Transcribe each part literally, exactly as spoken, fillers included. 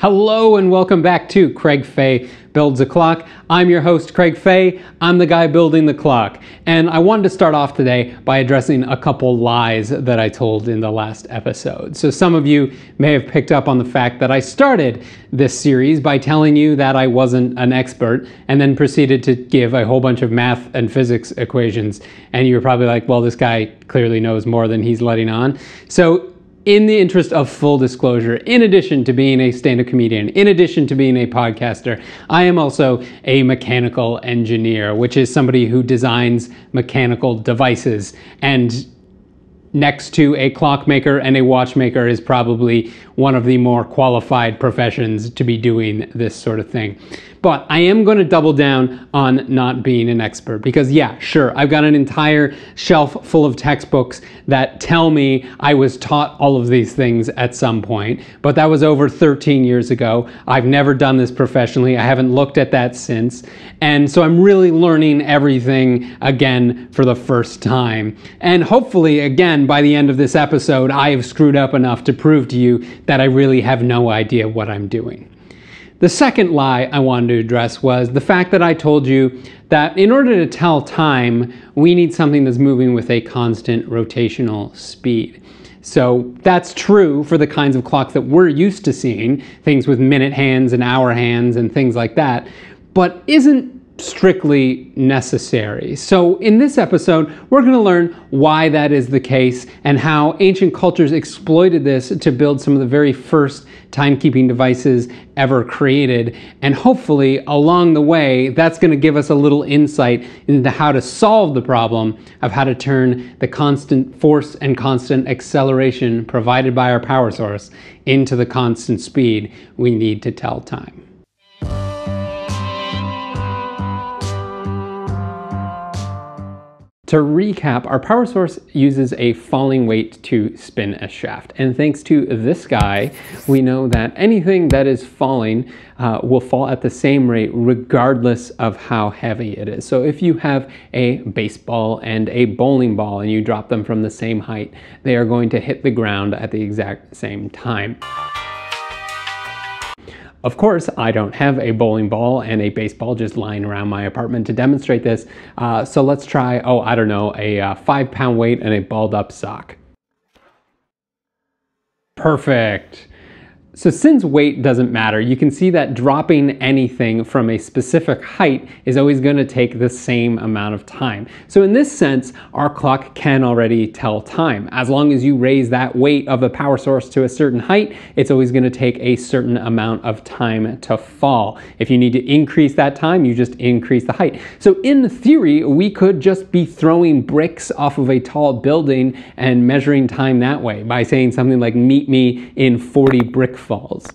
Hello and welcome back to Craig Fay Builds a Clock. I'm your host, Craig Fay. I'm the guy building the clock. And I wanted to start off today by addressing a couple lies that I told in the last episode. So some of you may have picked up on the fact that I started this series by telling you that I wasn't an expert and then proceeded to give a whole bunch of math and physics equations. And you were probably like, well, this guy clearly knows more than he's letting on. So in the interest of full disclosure, in addition to being a stand-up comedian, in addition to being a podcaster, I am also a mechanical engineer, which is somebody who designs mechanical devices. And next to a clockmaker and a watchmaker is probably one of the more qualified professions to be doing this sort of thing. But I am going to double down on not being an expert because, yeah, sure, I've got an entire shelf full of textbooks that tell me I was taught all of these things at some point, but that was over thirteen years ago. I've never done this professionally. I haven't looked at that since. And so I'm really learning everything again for the first time. And hopefully, again, by the end of this episode, I have screwed up enough to prove to you that I really have no idea what I'm doing. The second lie I wanted to address was the fact that I told you that in order to tell time, we need something that's moving with a constant rotational speed. So that's true for the kinds of clocks that we're used to seeing, things with minute hands and hour hands and things like that, but isn't strictly necessary. So in this episode, we're going to learn why that is the case and how ancient cultures exploited this to build some of the very first timekeeping devices ever created. And hopefully along the way, that's going to give us a little insight into how to solve the problem of how to turn the constant force and constant acceleration provided by our power source into the constant speed we need to tell time. To recap, our power source uses a falling weight to spin a shaft. And thanks to this guy, we know that anything that is falling uh, will fall at the same rate regardless of how heavy it is. So if you have a baseball and a bowling ball and you drop them from the same height, they are going to hit the ground at the exact same time. Of course, I don't have a bowling ball and a baseball just lying around my apartment to demonstrate this, uh, so let's try, oh, I don't know, a uh, five pound weight and a balled up sock. Perfect. So since weight doesn't matter, you can see that dropping anything from a specific height is always going to take the same amount of time. So in this sense, our clock can already tell time. As long as you raise that weight of the power source to a certain height, it's always going to take a certain amount of time to fall. If you need to increase that time, you just increase the height. So in theory, we could just be throwing bricks off of a tall building and measuring time that way by saying something like, meet me in forty brick falls.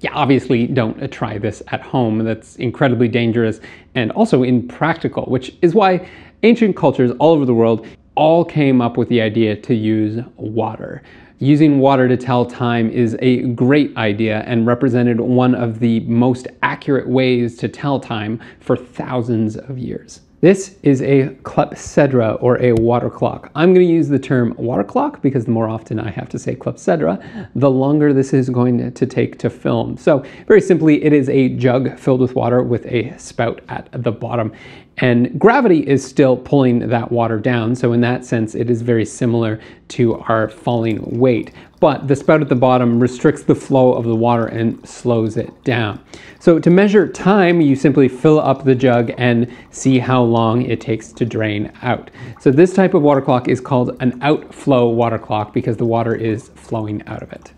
Yeah, obviously don't try this at home. That's incredibly dangerous and also impractical, which is why ancient cultures all over the world all came up with the idea to use water. Using water to tell time is a great idea and represented one of the most accurate ways to tell time for thousands of years. This is a clepsydra, or a water clock. I'm going to use the term water clock because the more often I have to say clepsydra, the longer this is going to take to film. So very simply, it is a jug filled with water with a spout at the bottom. And gravity is still pulling that water down. So in that sense, it is very similar to our falling weight. But the spout at the bottom restricts the flow of the water and slows it down. So to measure time, you simply fill up the jug and see how long it takes to drain out. So this type of water clock is called an outflow water clock because the water is flowing out of it.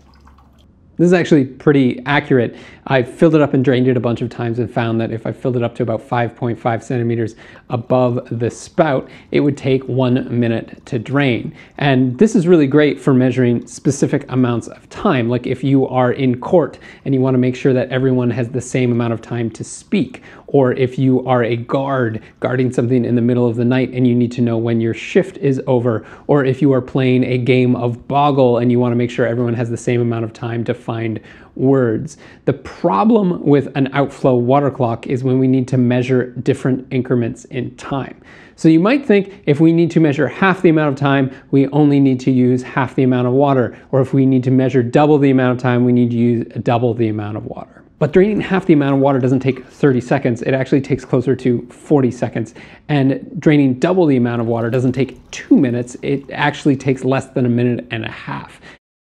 This is actually pretty accurate. I filled it up and drained it a bunch of times and found that if I filled it up to about five point five centimeters above the spout, it would take one minute to drain. And this is really great for measuring specific amounts of time. Like if you are in court and you want to make sure that everyone has the same amount of time to speak, or if you are a guard guarding something in the middle of the night and you need to know when your shift is over, or if you are playing a game of Boggle and you want to make sure everyone has the same amount of time to find words. The problem with an outflow water clock is when we need to measure different increments in time. So you might think if we need to measure half the amount of time, we only need to use half the amount of water, or if we need to measure double the amount of time, we need to use double the amount of water. But draining half the amount of water doesn't take thirty seconds, it actually takes closer to forty seconds. And draining double the amount of water doesn't take two minutes, it actually takes less than a minute and a half.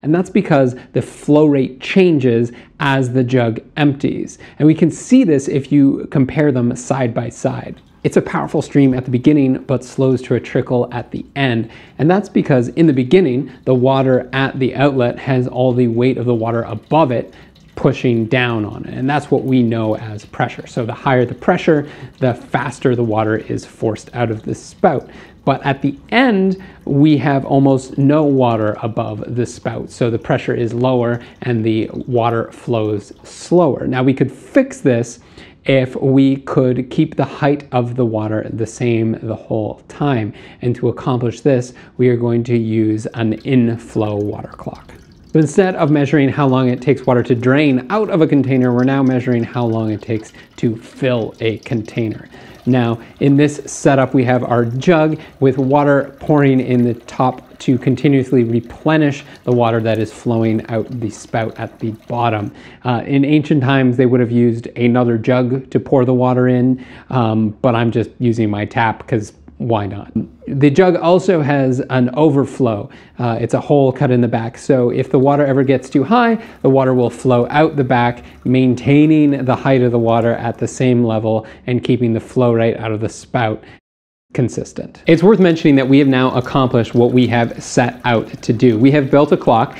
And that's because the flow rate changes as the jug empties. And we can see this if you compare them side by side. It's a powerful stream at the beginning, but slows to a trickle at the end. And that's because in the beginning, the water at the outlet has all the weight of the water above it, pushing down on it. And that's what we know as pressure. So the higher the pressure, the faster the water is forced out of the spout. But at the end, we have almost no water above the spout. So the pressure is lower and the water flows slower. Now we could fix this if we could keep the height of the water the same the whole time. And to accomplish this, we are going to use an inflow water clock. So instead of measuring how long it takes water to drain out of a container, we're now measuring how long it takes to fill a container. Now, in this setup, we have our jug with water pouring in the top to continuously replenish the water that is flowing out the spout at the bottom. Uh, in ancient times, they would have used another jug to pour the water in, um, but I'm just using my tap because why not? The jug also has an overflow. Uh, it's a hole cut in the back. So if the water ever gets too high, the water will flow out the back, maintaining the height of the water at the same level and keeping the flow rate out of the spout consistent. It's worth mentioning that we have now accomplished what we have set out to do. We have built a clock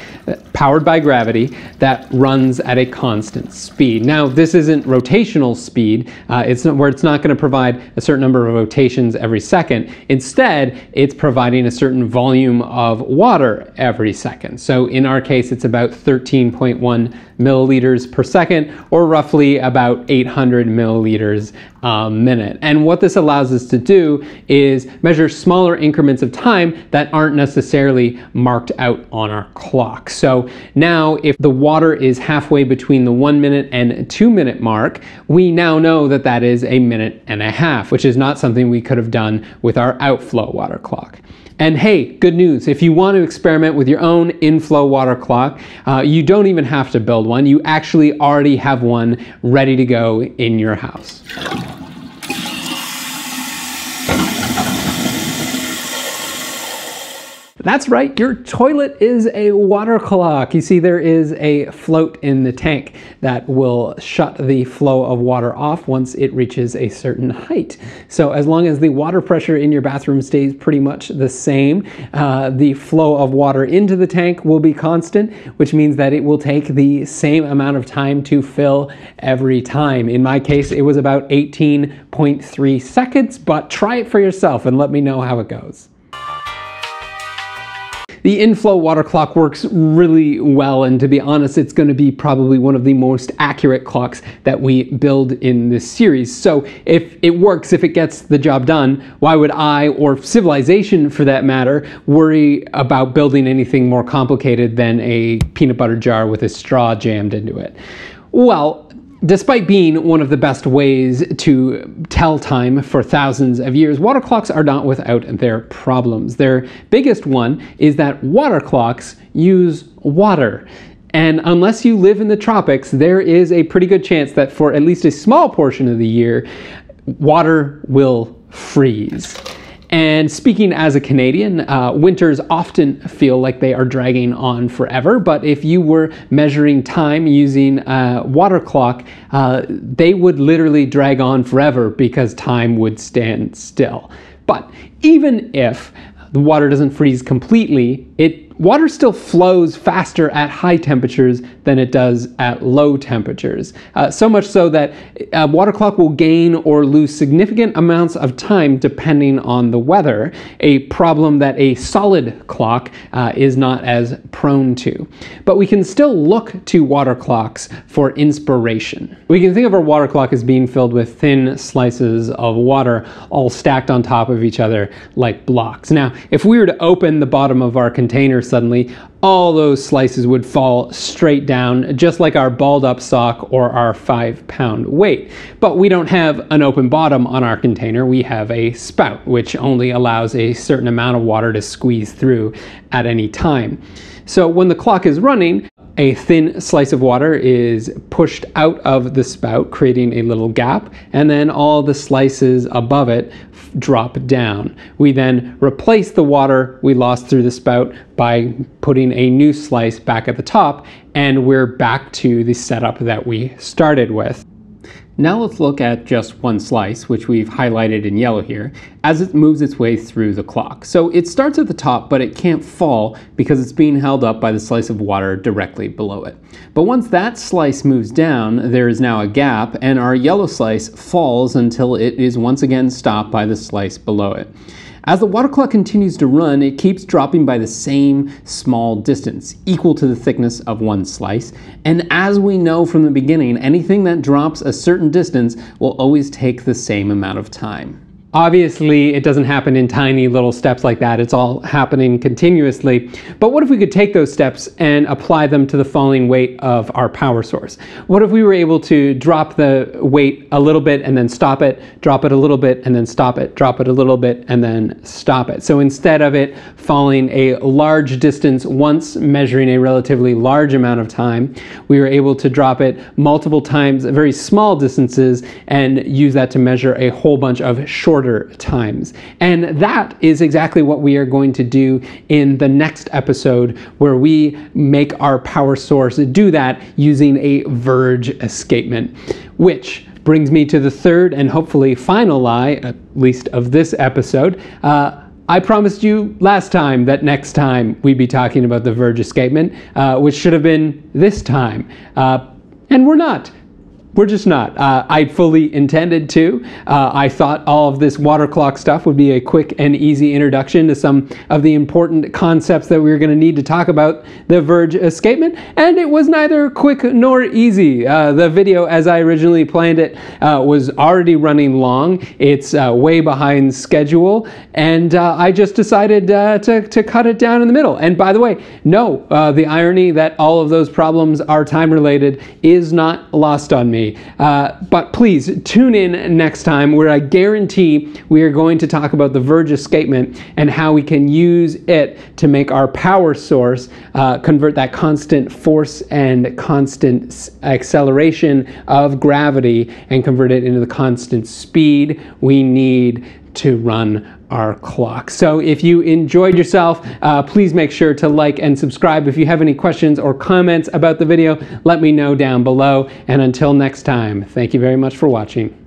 powered by gravity that runs at a constant speed. Now, this isn't rotational speed, uh, it's not, where it's not going to provide a certain number of rotations every second. Instead, it's providing a certain volume of water every second. So in our case, it's about thirteen point one milliliters per second, or roughly about eight hundred milliliters a minute. And what this allows us to do is measure smaller increments of time that aren't necessarily marked out on our clock. So now if the water is halfway between the one minute and two minute mark, we now know that that is a minute and a half, which is not something we could have done with our outflow water clock. And hey, good news, if you want to experiment with your own inflow water clock, uh, you don't even have to build one. You actually already have one ready to go in your house. That's right, your toilet is a water clock. You see, there is a float in the tank that will shut the flow of water off once it reaches a certain height. So as long as the water pressure in your bathroom stays pretty much the same, uh, the flow of water into the tank will be constant, which means that it will take the same amount of time to fill every time. In my case, it was about eighteen point three seconds, but try it for yourself and let me know how it goes. The inflow water clock works really well, and to be honest, it's going to be probably one of the most accurate clocks that we build in this series. So if it works, if it gets the job done, why would I, or civilization for that matter, worry about building anything more complicated than a peanut butter jar with a straw jammed into it? Well, despite being one of the best ways to tell time for thousands of years, water clocks are not without their problems. Their biggest one is that water clocks use water. And unless you live in the tropics, there is a pretty good chance that for at least a small portion of the year, water will freeze. And speaking as a Canadian, uh, winters often feel like they are dragging on forever, but if you were measuring time using a water clock, uh, they would literally drag on forever because time would stand still. But even if the water doesn't freeze completely, it water still flows faster at high temperatures than it does at low temperatures. Uh, so much so that a water clock will gain or lose significant amounts of time depending on the weather, a problem that a solid clock uh, is not as prone to. But we can still look to water clocks for inspiration. We can think of our water clock as being filled with thin slices of water all stacked on top of each other like blocks. Now, if we were to open the bottom of our container suddenly, all those slices would fall straight down, just like our balled up sock or our five pound weight. But we don't have an open bottom on our container, we have a spout, which only allows a certain amount of water to squeeze through at any time. So when the clock is running, a thin slice of water is pushed out of the spout, creating a little gap, and then all the slices above it drop down. We then replace the water we lost through the spout by putting a new slice back at the top, and we're back to the setup that we started with. Now let's look at just one slice, which we've highlighted in yellow here, as it moves its way through the clock. So it starts at the top, but it can't fall because it's being held up by the slice of water directly below it. But once that slice moves down, there is now a gap, and our yellow slice falls until it is once again stopped by the slice below it. As the water clock continues to run, it keeps dropping by the same small distance, equal to the thickness of one slice. And as we know from the beginning, anything that drops a certain distance will always take the same amount of time. Obviously, it doesn't happen in tiny little steps like that. It's all happening continuously. But what if we could take those steps and apply them to the falling weight of our power source? What if we were able to drop the weight a little bit and then stop it, drop it a little bit and then stop it, drop it a little bit and then stop it? So instead of it falling a large distance once, measuring a relatively large amount of time, we were able to drop it multiple times, very small distances, and use that to measure a whole bunch of shorter times. And that is exactly what we are going to do in the next episode, where we make our power source do that using a verge escapement, which brings me to the third and hopefully final lie, at least of this episode. Uh, I promised you last time that next time we'd be talking about the verge escapement, uh, which should have been this time. Uh, and we're not. We're just not. Uh, I fully intended to. Uh, I thought all of this water clock stuff would be a quick and easy introduction to some of the important concepts that we were going to need to talk about the verge escapement, and it was neither quick nor easy. Uh, the video, as I originally planned it, uh, was already running long. It's uh, way behind schedule, and uh, I just decided uh, to, to cut it down in the middle. And by the way, no, uh, the irony that all of those problems are time-related is not lost on me. Uh, but please tune in next time, where I guarantee we are going to talk about the verge escapement and how we can use it to make our power source uh, convert that constant force and constant acceleration of gravity and convert it into the constant speed we need to run our clock. So if you enjoyed yourself, uh, please make sure to like and subscribe. If you have any questions or comments about the video, let me know down below. And until next time, thank you very much for watching.